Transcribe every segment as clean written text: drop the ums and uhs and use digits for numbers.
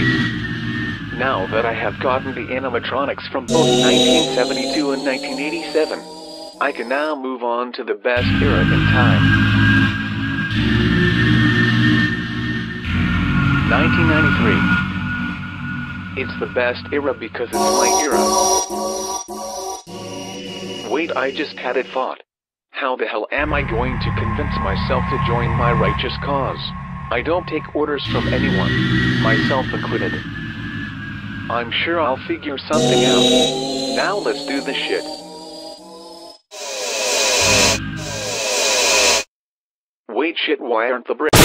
life. Now that I have gotten the animatronics from both 1972 and 1987, I can now move on to the best era in time. 1993. It's the best era because it's my era. Wait, I just had a thought. How the hell am I going to convince myself to join my righteous cause? I don't take orders from anyone, myself included. I'm sure I'll figure something out. Now let's do this shit. Wait, shit, why aren't the bricks?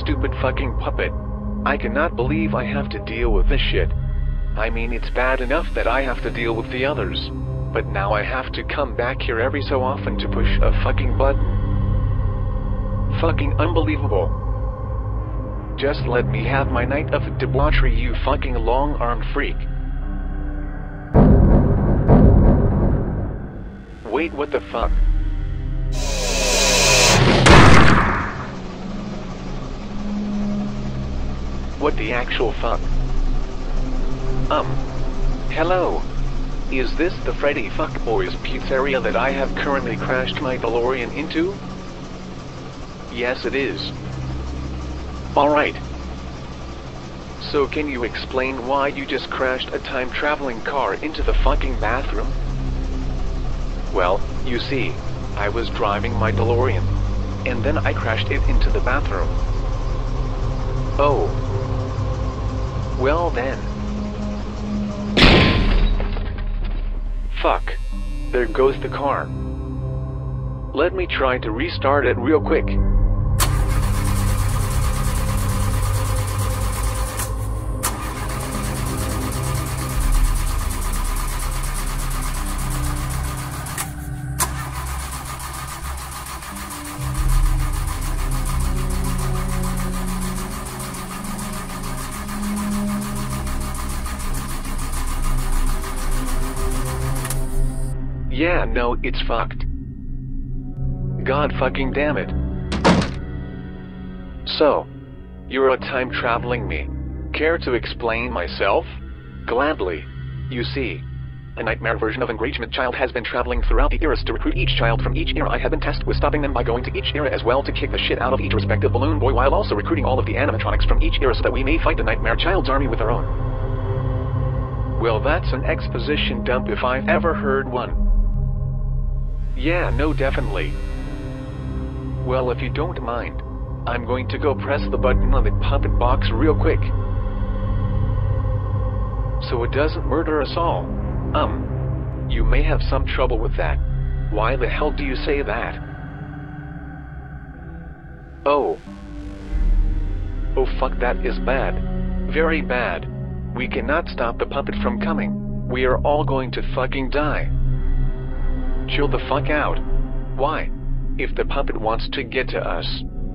Stupid fucking puppet. I cannot believe I have to deal with this shit. I mean, it's bad enough that I have to deal with the others, but now I have to come back here every so often to push a fucking button. Fucking unbelievable. Just let me have my night of debauchery, you fucking long-armed freak. Wait, what the fuck? What the actual fuck? Hello? Is this the Freddy Fuckboys pizzeria that I have currently crashed my DeLorean into? Yes, it is. Alright. So can you explain why you just crashed a time-traveling car into the fucking bathroom? Well, you see, I was driving my DeLorean, and then I crashed it into the bathroom. Oh. Well then. Fuck. There goes the car. Let me try to restart it real quick. Yeah, no, it's fucked. God fucking damn it. So, you're a time-traveling me. Care to explain myself? Gladly. You see, a nightmare version of Enragement Child has been traveling throughout the eras to recruit each child from each era. I have been tasked with stopping them by going to each era as well to kick the shit out of each respective balloon boy while also recruiting all of the animatronics from each era so that we may fight the Nightmare Child's army with our own. Well, that's an exposition dump if I've ever heard one. Yeah, no, definitely. Well, if you don't mind, I'm going to go press the button on the puppet box real quick, so it doesn't murder us all. You may have some trouble with that. Why the hell do you say that? Oh. Oh fuck, that is bad. Very bad. We cannot stop the puppet from coming. We are all going to fucking die. Chill the fuck out. Why? If the puppet wants to get to us,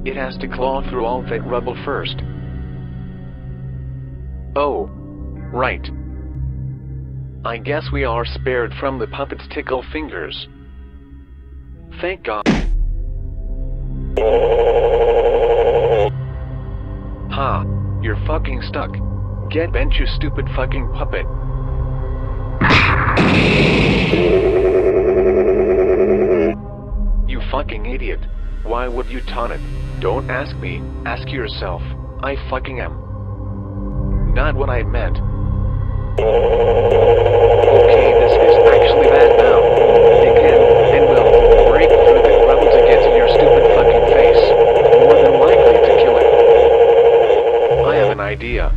it has to claw through all that rubble first. Oh. Right. I guess we are spared from the puppet's tickle fingers. Thank God. Ha. You're fucking stuck. Get bent, you stupid fucking puppet. Fucking idiot. Why would you taunt it? Don't ask me, ask yourself. I fucking am. Not what I meant. Okay, this is actually bad now. Dig in, and we'll break through the rubble to get to your stupid fucking face. More than likely to kill it. I have an idea.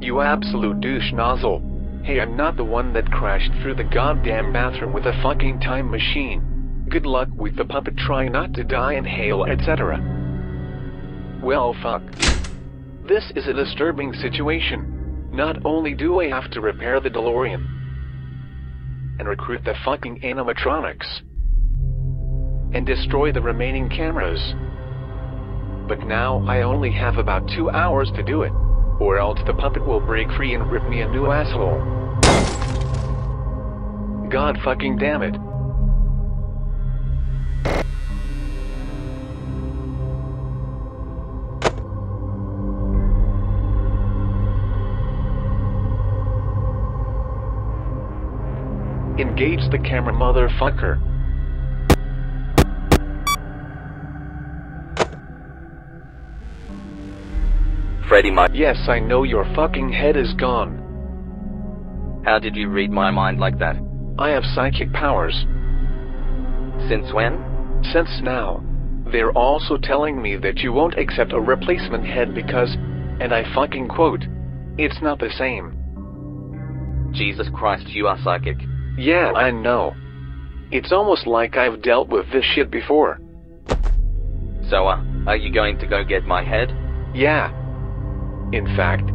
You absolute douche nozzle. Hey, I'm not the one that crashed through the goddamn bathroom with a fucking time machine. Good luck with the puppet, try not to die, inhale, etc. Well, fuck. This is a disturbing situation. Not only do I have to repair the DeLorean and recruit the fucking animatronics and destroy the remaining cameras, but now I only have about 2 hours to do it, or else the puppet will break free and rip me a new asshole. God fucking damn it. Engage the camera, motherfucker. Freddy, yes, I know your fucking head is gone. How did you read my mind like that? I have psychic powers. Since when? Since now. They're also telling me that you won't accept a replacement head because, and I fucking quote, it's not the same. Jesus Christ, you are psychic. Yeah, I know. It's almost like I've dealt with this shit before. So, are you going to go get my head? Yeah. In fact,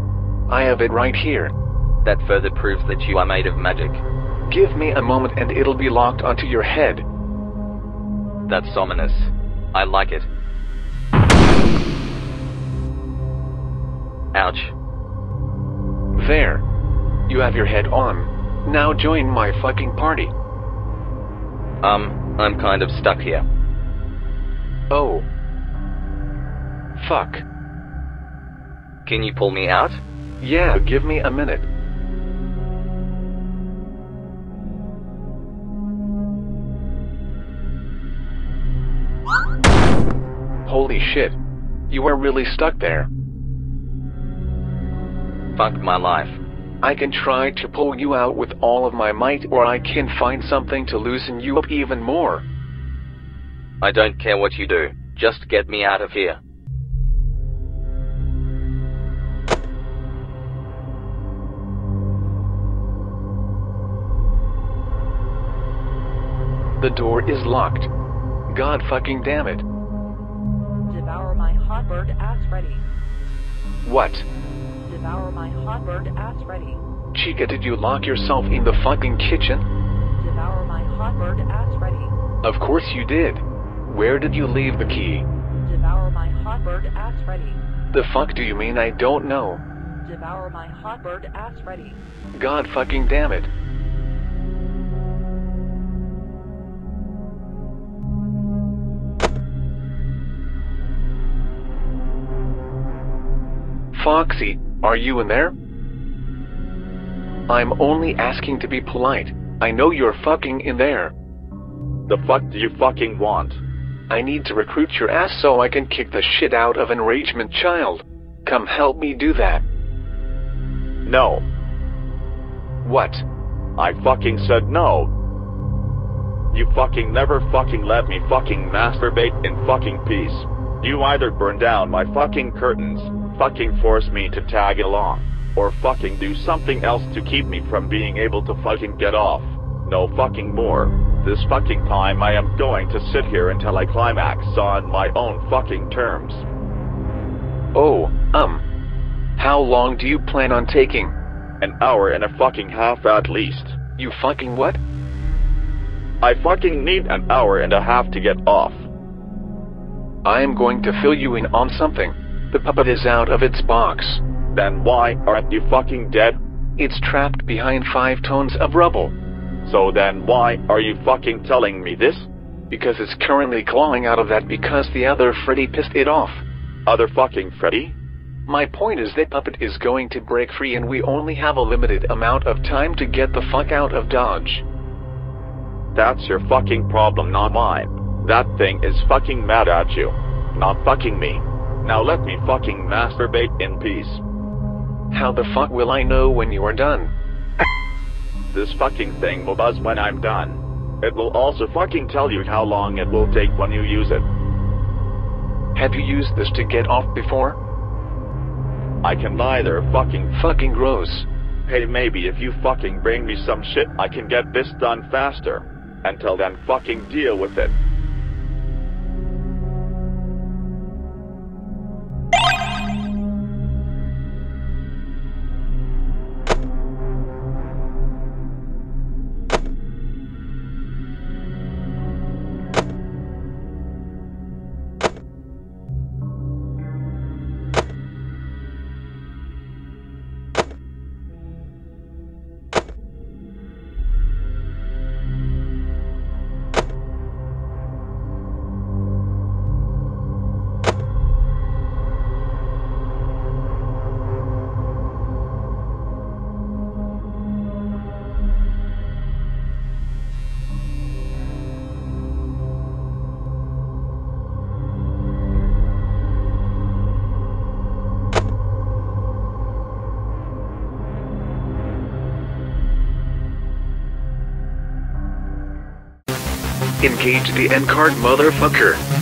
I have it right here. That further proves that you are made of magic. Give me a moment and it'll be locked onto your head. That's ominous. I like it. Ouch. There. You have your head on. Now join my fucking party. I'm kind of stuck here. Oh. Fuck. Can you pull me out? Yeah, give me a minute. Holy shit. You were really stuck there. Fuck my life. I can try to pull you out with all of my might, or I can find something to loosen you up even more. I don't care what you do, just get me out of here. The door is locked. God fucking damn it. Devour my hot bird ass ready. What? Devour my hot bird ass ready. Chica, did you lock yourself in the fucking kitchen? Devour my hot bird ass ready. Of course you did. Where did you leave the key? Devour my hot bird ass ready. The fuck do you mean I don't know? Devour my hot bird ass ready. God fucking damn it. Foxy, are you in there? I'm only asking to be polite. I know you're fucking in there. The fuck do you fucking want? I need to recruit your ass so I can kick the shit out of Enragement Child. Come help me do that. No. What? I fucking said no. You fucking never fucking let me fucking masturbate in fucking peace. You either burn down my fucking curtains, fucking force me to tag along, or fucking do something else to keep me from being able to fucking get off. No fucking more. This fucking time I am going to sit here until I climax on my own fucking terms. Oh, how long do you plan on taking? 1.5 hours at least. You fucking what? I fucking need 1.5 hours to get off. I am going to fill you in on something. The puppet is out of its box. Then why aren't you fucking dead? It's trapped behind 5 tons of rubble. So then why are you fucking telling me this? Because it's currently clawing out of that because the other Freddy pissed it off. Other fucking Freddy? My point is that puppet is going to break free and we only have a limited amount of time to get the fuck out of Dodge. That's your fucking problem, not mine. That thing is fucking mad at you, not fucking me. Now let me fucking masturbate in peace. How the fuck will I know when you are done? This fucking thing will buzz when I'm done. It will also fucking tell you how long it will take when you use it. Have you used this to get off before? I can neither fucking gross. Hey, maybe if you fucking bring me some shit I can get this done faster. Until then, fucking deal with it. Engage the end card, motherfucker.